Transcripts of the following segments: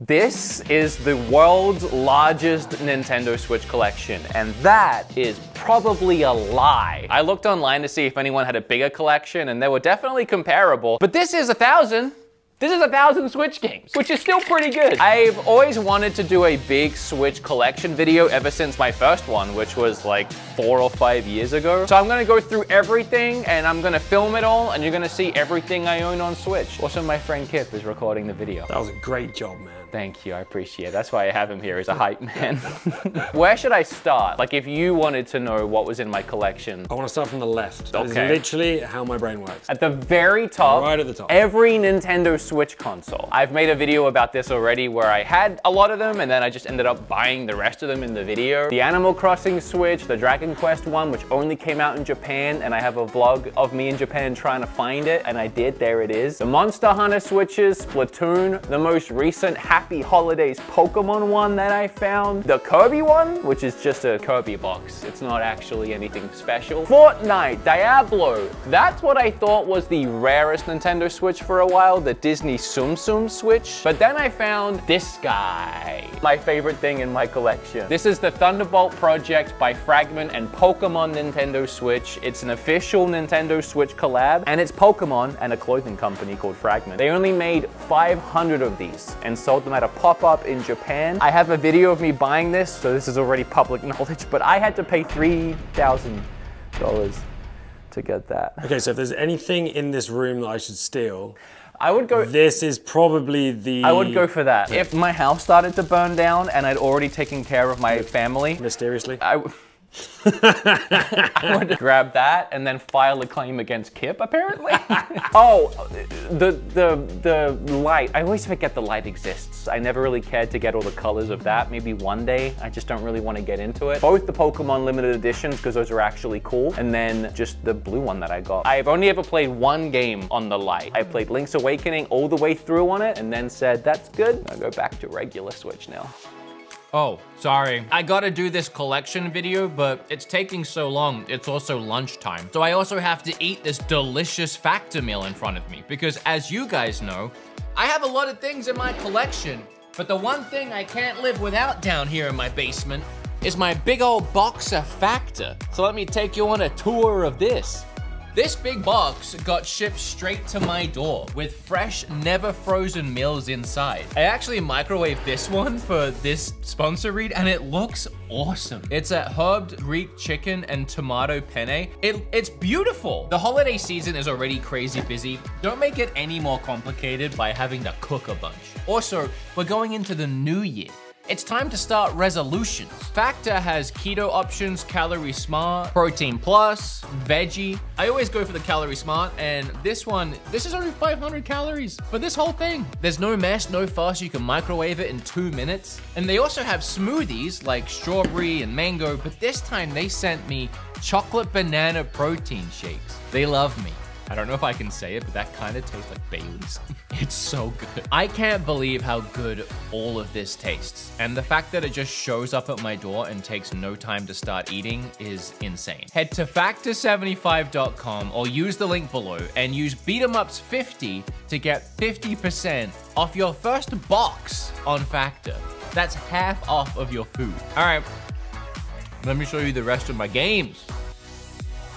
This is the world's largest Nintendo Switch collection, and that is probably a lie. I looked online to see if anyone had a bigger collection, and they were definitely comparable, but this is 1,000. This is 1,000 Switch games, which is still pretty good. I've always wanted to do a big Switch collection video ever since my first one, which was like 4 or 5 years ago. So I'm gonna go through everything and I'm gonna film it all and you're gonna see everything I own on Switch. Also, my friend Kip is recording the video. That was a great job, man. Thank you, I appreciate it. That's why I have him here as a hype man. Where should I start? Like if you wanted to know what was in my collection. I wanna start from the left. That okay. Is literally how my brain works. At the very top. Right at the top. Every Nintendo Switch console. I've made a video about this already where I had a lot of them and then I just ended up buying the rest of them in the video. The Animal Crossing Switch, the Dragon Quest one, which only came out in Japan, and I have a vlog of me in Japan trying to find it, and I did, there it is. The Monster Hunter Switches, Splatoon, the most recent Happy Holidays Pokemon one that I found, the Kirby one, which is just a Kirby box. It's not actually anything special. Fortnite, Diablo, that's what I thought was the rarest Nintendo Switch for a while, the Disney Tsum Tsum Switch, but then I found this guy. My favorite thing in my collection. This is the Thunderbolt Project by Fragment and Pokemon Nintendo Switch. It's an official Nintendo Switch collab, and it's Pokemon and a clothing company called Fragment. They only made 500 of these and sold them at a pop-up in Japan. I have a video of me buying this, so this is already public knowledge, but I had to pay $3,000 to get that. Okay, so if there's anything in this room that I should steal, I would go... This is probably the... I would go for that. If my house started to burn down and I'd already taken care of my family... Mysteriously? I would grab that and then file a claim against Kip, apparently. Oh, the light. I always forget the light exists. I never really cared to get all the colors of that. Maybe one day. I just don't really want to get into it. Both the Pokemon limited editions, because those are actually cool. And then just the blue one that I got. I've only ever played one game on the light. I played Link's Awakening all the way through on it and then said, that's good. I'll go back to regular Switch now. Oh, sorry. I gotta do this collection video, but it's taking so long. It's also lunchtime. So I also have to eat this delicious Factor meal in front of me because as you guys know, I have a lot of things in my collection, but the one thing I can't live without down here in my basement is my big old box of Factor. So let me take you on a tour of this. This big box got shipped straight to my door with fresh, never frozen meals inside. I actually microwaved this one for this sponsor read and it looks awesome. It's a herbed Greek chicken and tomato penne. It's beautiful. The holiday season is already crazy busy. Don't make it any more complicated by having to cook a bunch. Also, we're going into the new year. It's time to start resolutions. Factor has keto options, calorie smart, protein plus, veggie. I always go for the calorie smart, and this one, this is only 500 calories for this whole thing. There's no mess, no fuss, you can microwave it in 2 minutes. And they also have smoothies like strawberry and mango, but this time they sent me chocolate banana protein shakes. They love me. I don't know if I can say it, but that kind of tastes like Bailey's. It's so good. I can't believe how good all of this tastes. And the fact that it just shows up at my door and takes no time to start eating is insane. Head to factor75.com or use the link below and use BeatEmUps50 to get 50% off your first box on Factor. That's half off of your food. All right, let me show you the rest of my games.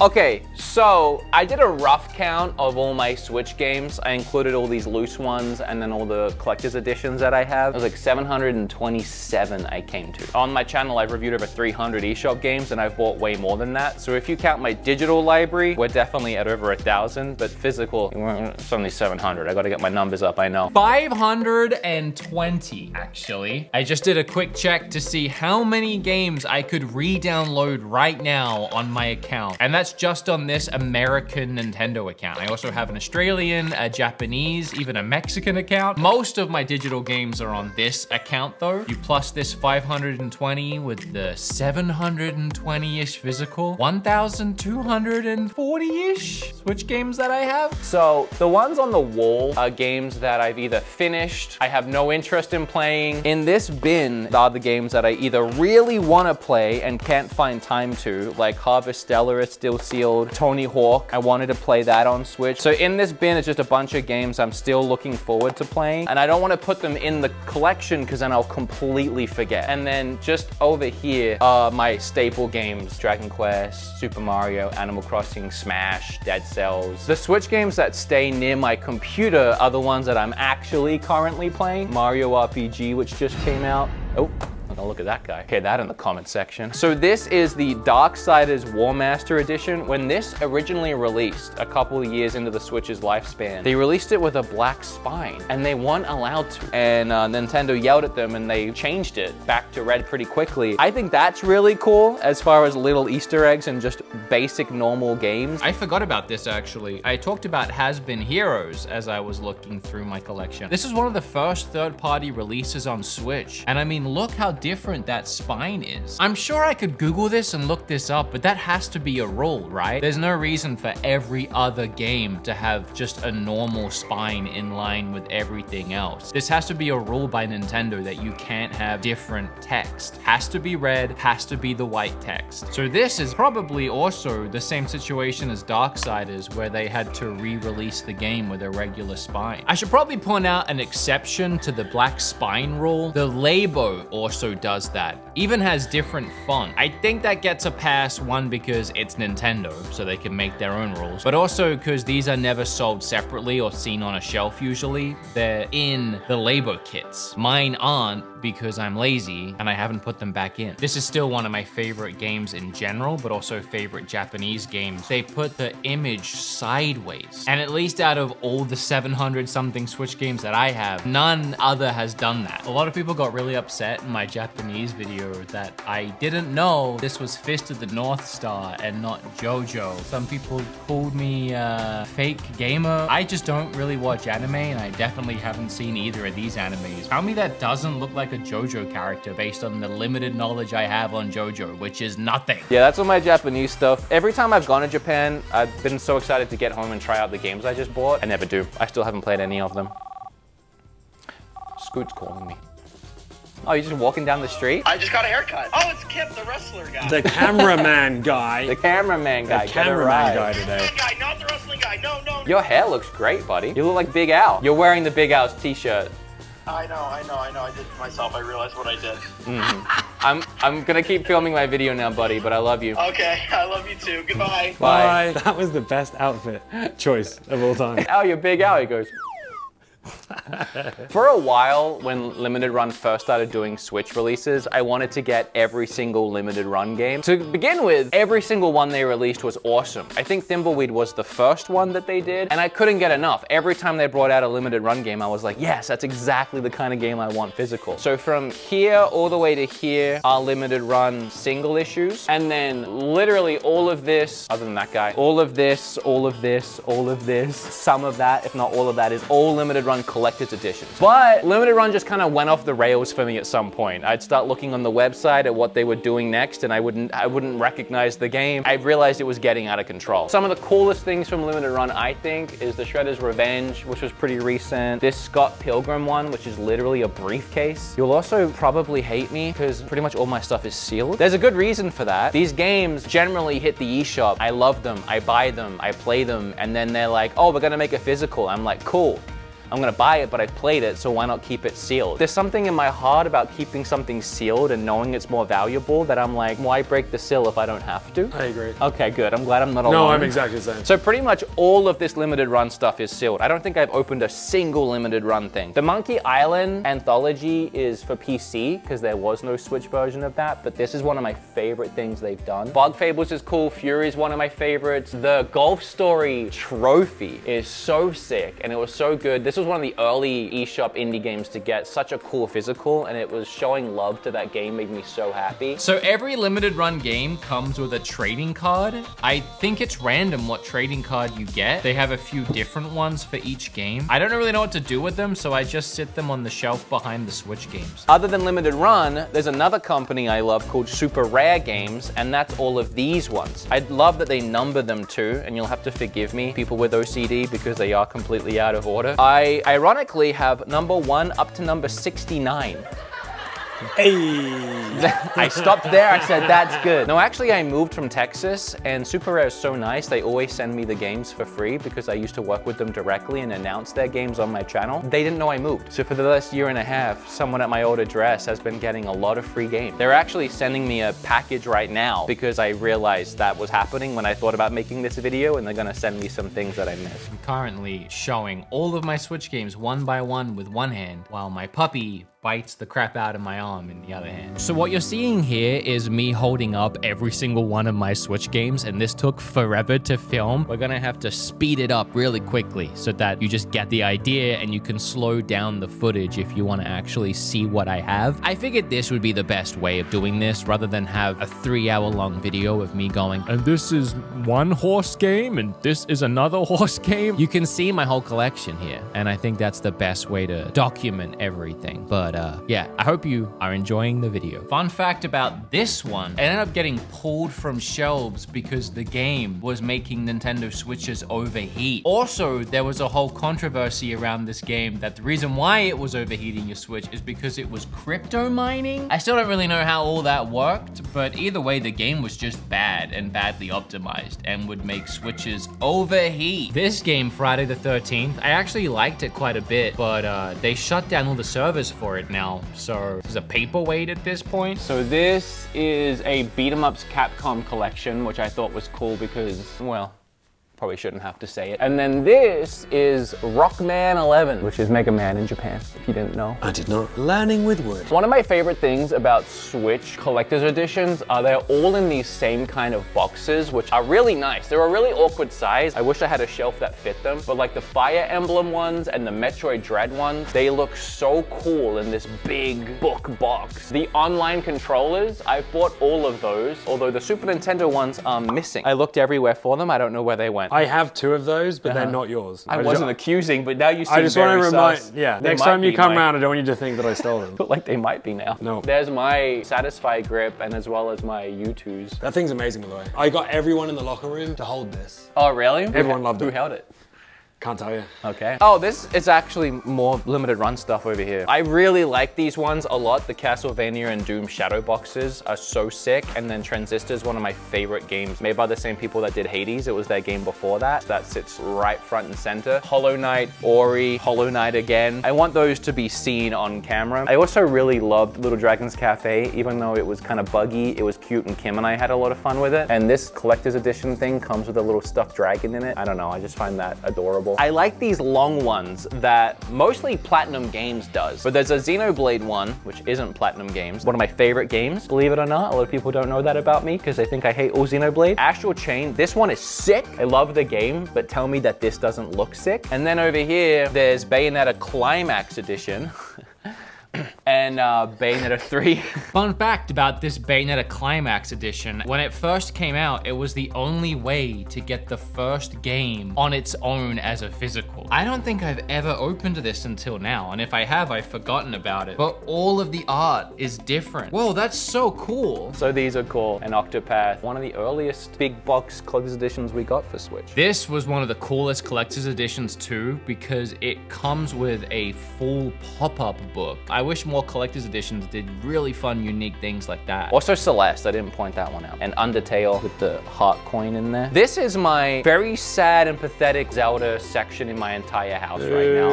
Okay, so I did a rough count of all my Switch games. I included all these loose ones and then all the collector's editions that I have. It was like 727 I came to. On my channel, I've reviewed over 300 eShop games and I've bought way more than that. So if you count my digital library, we're definitely at over 1,000, but physical, it's only 700. I gotta get my numbers up, I know. 520, actually. I just did a quick check to see how many games I could re-download right now on my account. And that's just on this American Nintendo account. I also have an Australian, a Japanese, even a Mexican account. Most of my digital games are on this account though. You plus this 520 with the 720-ish physical, 1,240-ish Switch games that I have. So the ones on the wall are games that I've either finished, I have no interest in playing. In this bin are the games that I either really wanna play and can't find time to, like Harvesteller is still sealed. Tony Hawk, I wanted to play that on Switch. So in this bin, it's just a bunch of games I'm still looking forward to playing, and I don't want to put them in the collection because then I'll completely forget. And then just over here are my staple games: Dragon Quest, Super Mario, Animal Crossing, Smash, Dead Cells. The Switch games that stay near my computer are the ones that I'm actually currently playing. Mario RPG, which just came out. Oh. Now look at that guy. Okay, that in the comment section. So this is the Darksiders War Master Edition. When this originally released a couple of years into the Switch's lifespan, they released it with a black spine and they weren't allowed to. And Nintendo yelled at them and they changed it back to red pretty quickly. I think that's really cool as far as little Easter eggs and just basic normal games. I forgot about this actually. I talked about Has Been Heroes as I was looking through my collection. This is one of the first third-party releases on Switch. And I mean, look how different that spine is. I'm sure I could Google this and look this up, but that has to be a rule, right? There's no reason for every other game to have just a normal spine in line with everything else. This has to be a rule by Nintendo that you can't have different text. Has to be red, has to be the white text. So this is probably also the same situation as Darksiders, where they had to re-release the game with a regular spine. I should probably point out an exception to the black spine rule. The Labo also does that, even has different font. I think that gets a pass, one, because it's Nintendo, so they can make their own rules, but also because these are never sold separately or seen on a shelf usually. They're in the Labo kits. Mine aren't, because I'm lazy and I haven't put them back in. This is still one of my favorite games in general, but also favorite Japanese games. They put the image sideways, and at least out of all the 700 something Switch games that I have, none other has done that. A lot of people got really upset in my Japanese video that I didn't know this was Fist of the North Star and not JoJo. Some people called me fake gamer. I just don't really watch anime, and I definitely haven't seen either of these animes. Tell me that doesn't look like a JoJo character based on the limited knowledge I have on JoJo, which is nothing. Yeah, that's all my Japanese stuff. Every time I've gone to Japan, I've been so excited to get home and try out the games I just bought. I never do. I still haven't played any of them. Scoot's calling me. Oh, you're just walking down the street? I just got a haircut. Oh, it's Kip, the wrestler guy. The cameraman guy. The cameraman guy. The cameraman guy today. Guy, not the wrestling guy. No, no. Your hair looks great, buddy. You look like Big Al. You're wearing the Big Al's t-shirt. I know. I did it to myself. I realized what I did. I'm gonna keep filming my video now, buddy, but I love you. Okay, I love you too. Goodbye. Bye. Bye. That was the best outfit choice of all time. Oh, you're Big Al, he goes. For a while, when Limited Run first started doing Switch releases, I wanted to get every single Limited Run game. To begin with, every single one they released was awesome. I think Thimbleweed was the first one that they did, and I couldn't get enough. Every time they brought out a Limited Run game, I was like, yes, that's exactly the kind of game I want physical. So from here all the way to here are Limited Run single issues, and then literally all of this, other than that guy, all of this, all of this, all of this, some of that, if not all of that, is all Limited Run collector's editions. But Limited Run just kind of went off the rails for me at some point. I'd start looking on the website at what they were doing next, and I wouldn't recognize the game. I realized it was getting out of control. Some of the coolest things from Limited Run, I think, is the Shredder's Revenge, which was pretty recent. This Scott Pilgrim one, which is literally a briefcase. You'll also probably hate me because pretty much all my stuff is sealed. There's a good reason for that. These games generally hit the eShop. I love them, I buy them, I play them, and then they're like, oh, we're gonna make a physical. I'm like, cool. I'm gonna buy it, but I played it, so why not keep it sealed? There's something in my heart about keeping something sealed and knowing it's more valuable that I'm like, why break the seal if I don't have to? I agree. Okay, good. I'm glad I'm not alone. No, I'm exactly the same. So pretty much all of this Limited Run stuff is sealed. I don't think I've opened a single Limited Run thing. The Monkey Island Anthology is for PC, because there was no Switch version of that, but this is one of my favorite things they've done. Bug Fables is cool. Fury is one of my favorites. The Golf Story trophy is so sick, and it was so good. This was one of the early eShop indie games to get such a cool physical, and it was showing love to that game made me so happy. So every Limited Run game comes with a trading card. I think it's random what trading card you get. They have a few different ones for each game. I don't really know what to do with them, so I just sit them on the shelf behind the Switch games. Other than Limited Run, there's another company I love called Super Rare Games, and that's all of these ones. I love that they number them too, and you'll have to forgive me, people with OCD, because they are completely out of order. I ironically have number 1 up to number 69. Hey! I stopped there, I said, that's good. No, actually, I moved from Texas, and Super Rare is so nice. They always send me the games for free because I used to work with them directly and announce their games on my channel. They didn't know I moved. So for the last year and a half, someone at my old address has been getting a lot of free games. They're actually sending me a package right now because I realized that was happening when I thought about making this video, and they're gonna send me some things that I missed. I'm currently showing all of my Switch games one by one with one hand, while my puppy bites the crap out of my arm in the other hand. So what you're seeing here is me holding up every single one of my Switch games, and this took forever to film. We're gonna have to speed it up really quickly so that you just get the idea and you can slow down the footage if you wanna actually see what I have. I figured this would be the best way of doing this rather than have a 3 hour long video of me going, and this is one horse game and this is another horse game. You can see my whole collection here, and I think that's the best way to document everything. But yeah, I hope you are enjoying the video. Fun fact about this one, it ended up getting pulled from shelves because the game was making Nintendo Switches overheat. Also, there was a whole controversy around this game that the reason why it was overheating your Switch is because it was crypto mining. I still don't really know how all that worked, but either way, the game was just bad and badly optimized and would make Switches overheat. This game, Friday the 13th, I actually liked it quite a bit, but they shut down all the servers for it now, so there's a paperweight at this point. So this is a Beat-em-ups Capcom collection, which I thought was cool because, well, probably shouldn't have to say it. And then this is Rockman 11, which is Mega Man in Japan, if you didn't know. I did not. Learning with words. One of my favorite things about Switch collector's editions are they're all in these same kind of boxes, which are really nice. They're a really awkward size. I wish I had a shelf that fit them, but like the Fire Emblem ones and the Metroid Dread ones, they look so cool in this big book box. The online controllers, I've bought all of those, although the Super Nintendo ones are missing. I looked everywhere for them. I don't know where they went. I have two of those, but they're not yours. I wasn't accusing, but now you seem very sus. I just want to remind, yeah, next time you come around, I don't want you to think that I stole them. But like they might be now. No. There's my Satisfy grip and as well as my U2s. That thing's amazing, by the way. I got everyone in the locker room to hold this. Oh, really? Everyone loved it. Who held it? Can't tell you. Okay. Oh, this is actually more Limited Run stuff over here. I really like these ones a lot. The Castlevania and Doom Shadow boxes are so sick. And then Transistor's one of my favorite games, made by the same people that did Hades. It was their game before that. That sits right front and center. Hollow Knight, Ori, Hollow Knight again. I want those to be seen on camera. I also really loved Little Dragon's Cafe, even though it was kind of buggy. It was cute and Kim and I had a lot of fun with it. And this collector's edition thing comes with a little stuffed dragon in it. I don't know, I just find that adorable. I like these long ones that mostly Platinum Games does, but there's a Xenoblade one, which isn't Platinum Games, one of my favorite games, believe it or not. A lot of people don't know that about me because they think I hate all Xenoblade. Astral Chain, this one is sick. I love the game, but tell me that this doesn't look sick. And then over here, there's Bayonetta Climax Edition. And Bayonetta 3. Fun fact about this Bayonetta Climax Edition, when it first came out, it was the only way to get the first game on its own as a physical. I don't think I've ever opened this until now, and if I have, I've forgotten about it. But all of the art is different. Whoa, that's so cool. So these are cool. An Octopath, one of the earliest big box collector's editions we got for Switch. This was one of the coolest collector's editions too, because it comes with a full pop-up book. I wish more collector's editions did really fun, unique things like that. Also Celeste, I didn't point that one out. And Undertale with the heart coin in there. This is my very sad and pathetic Zelda section in my entire house right now.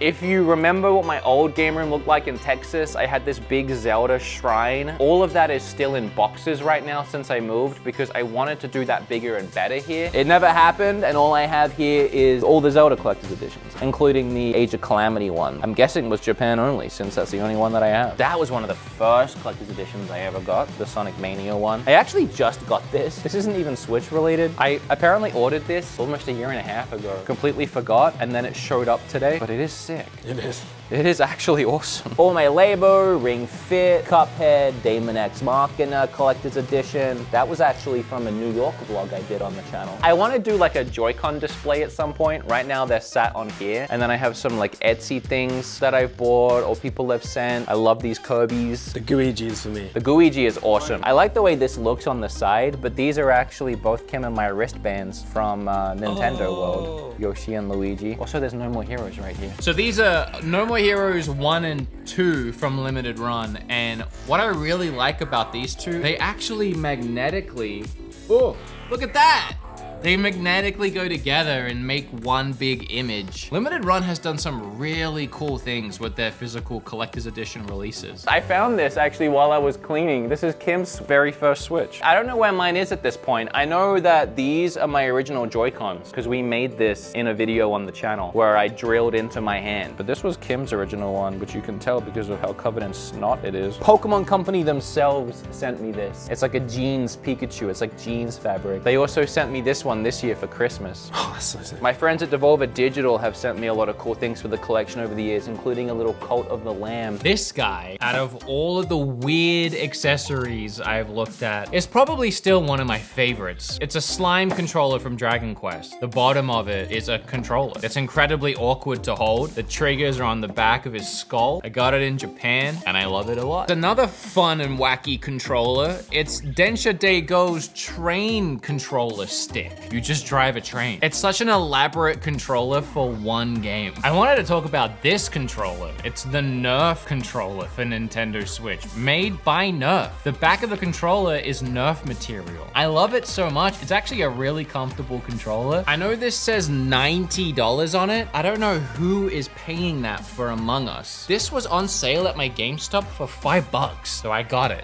If you remember what my old game room looked like in Texas, I had this big Zelda shrine. All of that is still in boxes right now since I moved because I wanted to do that bigger and better here. It never happened, and all I have here is all the Zelda collector's editions, including the Age of Calamity one. I'm guessing it was Japan only since that's the only one that I have. That was one of the first collector's editions I ever got, the Sonic Mania one. I actually just got this. This isn't even Switch related. I apparently ordered this almost a year and a half ago. Completely forgot, and then it showed up today. But it is sick. It is. It is actually awesome. All my Labo, Ring Fit, Cuphead, Daemon X Machina collector's edition. That was actually from a New York vlog I did on the channel. I want to do like a Joy-Con display at some point. Right now they're sat on here. And then I have some like Etsy things that I've bought or people have sent. I love these Kirby's. The Guigi is for me. The Guigi is awesome. I like the way this looks on the side, but these are actually both Kim and my wristbands from Nintendo World. Yoshi and Luigi. Also, there's no more heroes right here. So these are no more Heroes 1 and 2 from Limited Run, and what I really like about these two, they actually magnetically, oh, look at that! They magnetically go together and make one big image. Limited Run has done some really cool things with their physical collector's edition releases. I found this actually while I was cleaning. This is Kim's very first Switch. I don't know where mine is at this point. I know that these are my original Joy-Cons because we made this in a video on the channel where I drilled into my hand. But this was Kim's original one, which you can tell because of how covered in snot it is. Pokemon Company themselves sent me this. It's like a jeans Pikachu. It's like jeans fabric. They also sent me this one this year for Christmas. Oh, that's so sick. My friends at Devolver Digital have sent me a lot of cool things for the collection over the years, including a little Cult of the Lamb. This guy, out of all of the weird accessories I've looked at, is probably still one of my favorites. It's a slime controller from Dragon Quest. The bottom of it is a controller. It's incredibly awkward to hold. The triggers are on the back of his skull. I got it in Japan, and I love it a lot. Another fun and wacky controller, it's Densha Daigo's train controller stick. You just drive a train. It's such an elaborate controller for one game. I wanted to talk about this controller. It's the Nerf controller for Nintendo Switch, made by Nerf. The back of the controller is Nerf material. I love it so much. It's actually a really comfortable controller. I know this says $90 on it. I don't know who is paying that for Among Us. This was on sale at my GameStop for $5, so I got it.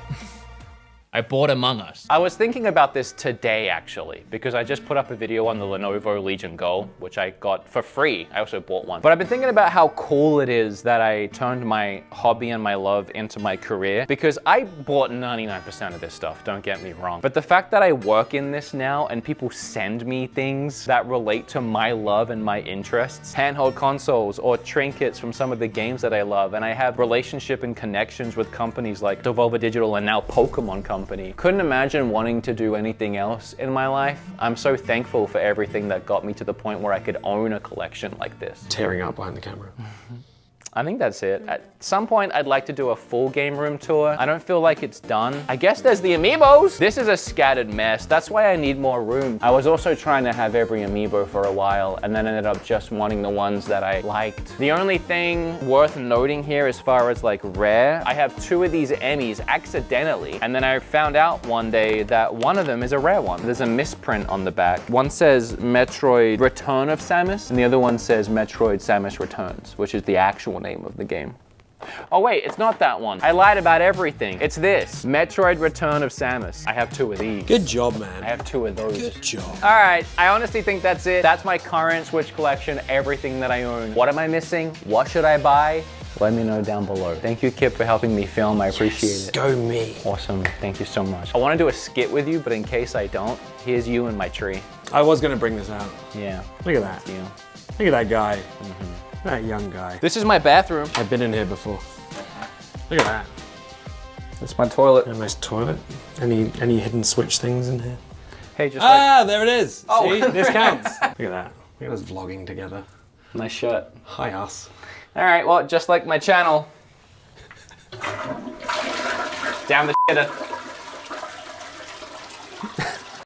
I bought Among Us. I was thinking about this today, actually, because I just put up a video on the Lenovo Legion Go, which I got for free. I also bought one. But I've been thinking about how cool it is that I turned my hobby and my love into my career, because I bought 99% of this stuff, don't get me wrong. But the fact that I work in this now and people send me things that relate to my love and my interests, handheld consoles or trinkets from some of the games that I love, and I have relationship and connections with companies like Devolver Digital and now Pokemon Company. Couldn't imagine wanting to do anything else in my life. I'm so thankful for everything that got me to the point where I could own a collection like this. Tearing up behind the camera. I think that's it. At some point, I'd like to do a full game room tour. I don't feel like it's done. I guess there's the Amiibos. This is a scattered mess. That's why I need more room. I was also trying to have every Amiibo for a while and then ended up just wanting the ones that I liked. The only thing worth noting here as far as like rare, I have two of these Emmys accidentally. And then I found out one day that one of them is a rare one. There's a misprint on the back. One says Metroid Return of Samus and the other one says Metroid Samus Returns, which is the actual name of the game. Oh wait, it's not that one. I lied about everything. It's this, Metroid Return of Samus. I have two of these. Good job, man. I have two of those. Good job. All right, I honestly think that's it. That's my current Switch collection, everything that I own. What am I missing? What should I buy? Let me know down below. Thank you, Kip, for helping me film. I appreciate it. Go me. Awesome, thank you so much. I wanna do a skit with you, but in case I don't, here's you and my tree. I was gonna bring this out. Yeah. Look at that. Yeah. Look at that guy. Mm-hmm. That young guy. This is my bathroom. I've been in here before. Look at that. That's my toilet. A nice toilet. Any hidden Switch things in here? Hey, just like... there it is. Oh, see, this counts. Look at that. Look at us vlogging together. Nice shirt. Hi, us. All right, well, just like my channel. Down the shitter.